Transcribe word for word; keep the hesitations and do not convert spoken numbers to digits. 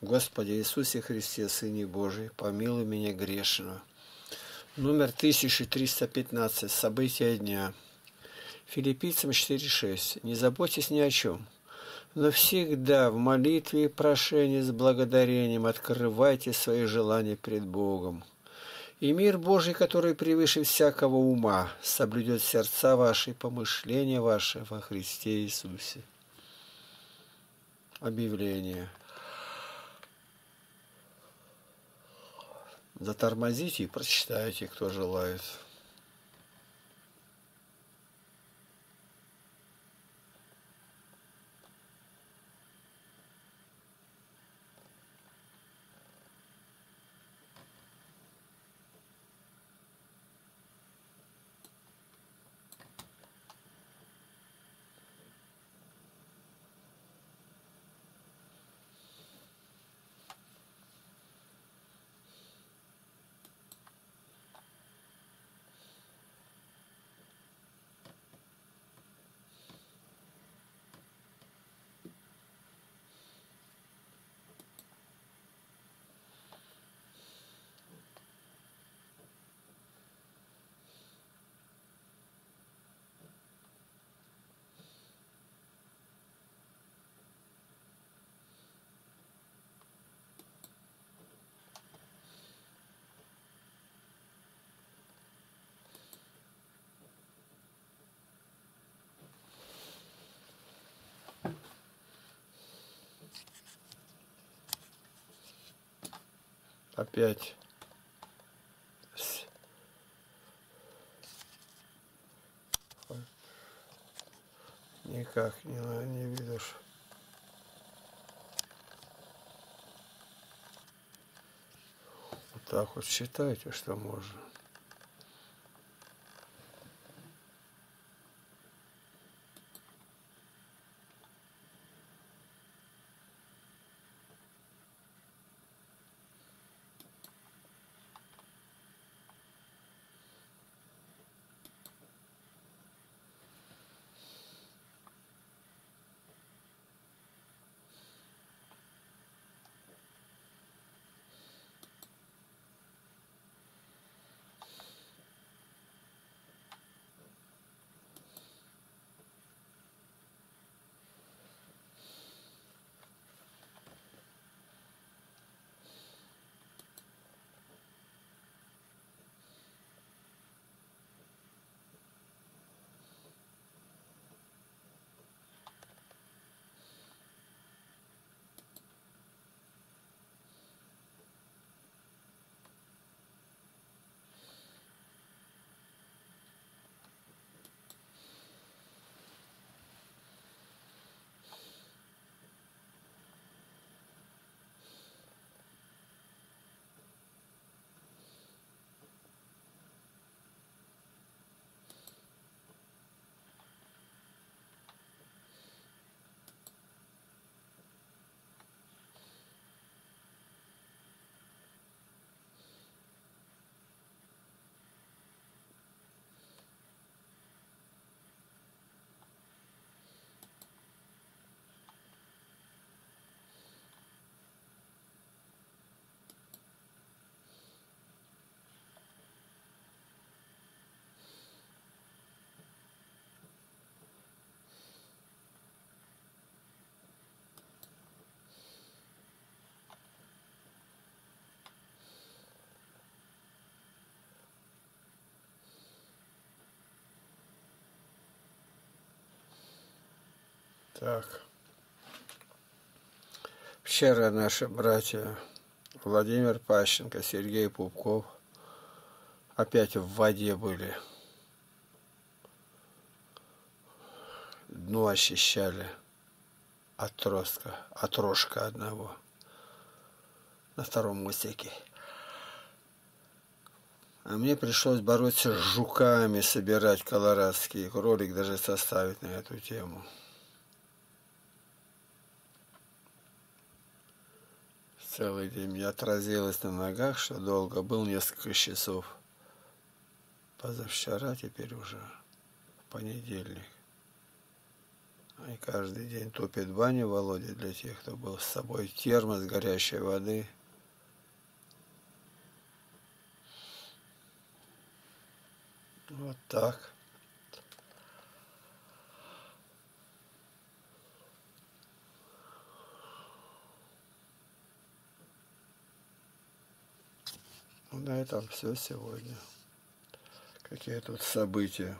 Господи Иисусе Христе, Сыне Божий, помилуй меня грешного. Номер тысяча триста пятнадцать. События дня. Филиппийцам четыре шесть. Не заботьтесь ни о чем, но всегда в молитве и прошении с благодарением открывайте свои желания пред Богом. И мир Божий, который превыше всякого ума, соблюдет сердца ваши и помышления ваши во Христе Иисусе. Объявление. Затормозите и прочитайте, кто желает. Опять никак не, не видишь. Вот так вот считайте, что можно. Так, вчера наши братья Владимир Пащенко, Сергей Пупков опять в воде были. Дно ощущали отростка, отрожка одного на втором мостике. А мне пришлось бороться с жуками, собирать колорадские. Ролик даже составить на эту тему. Целый день я отразилась на ногах, что долго был, несколько часов. Позавчера, теперь уже в понедельник. И каждый день топит баню Володя для тех, кто был с собой. Термос горячей воды. Вот так. Ну, на этом все сегодня. Какие тут события.